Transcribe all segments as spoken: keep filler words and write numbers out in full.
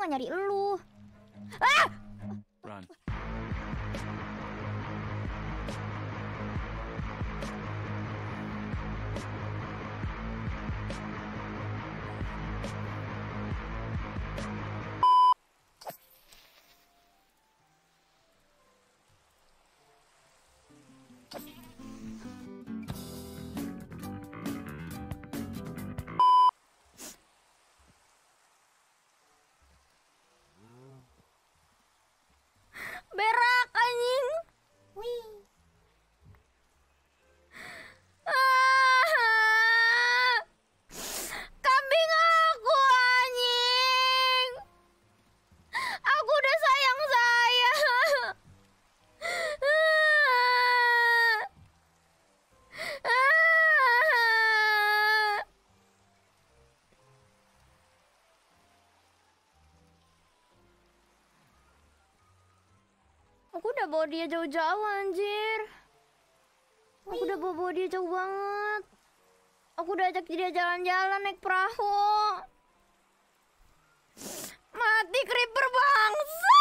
nggak nyari elu. Ah! Run. Berak anjing. Wih. Ah, kambing aku anjing. Aku udah sayang saya. Ah, ah. Aku udah bawa dia jauh-jauh anjir. Aku udah bawa, bawa dia jauh banget. Aku udah ajak dia jalan-jalan naik perahu. Mati creeper bangsa.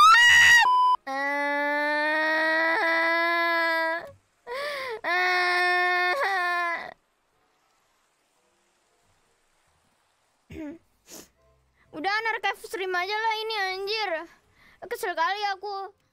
Udah narkef stream aja lah ini anjir. Kesel kali aku.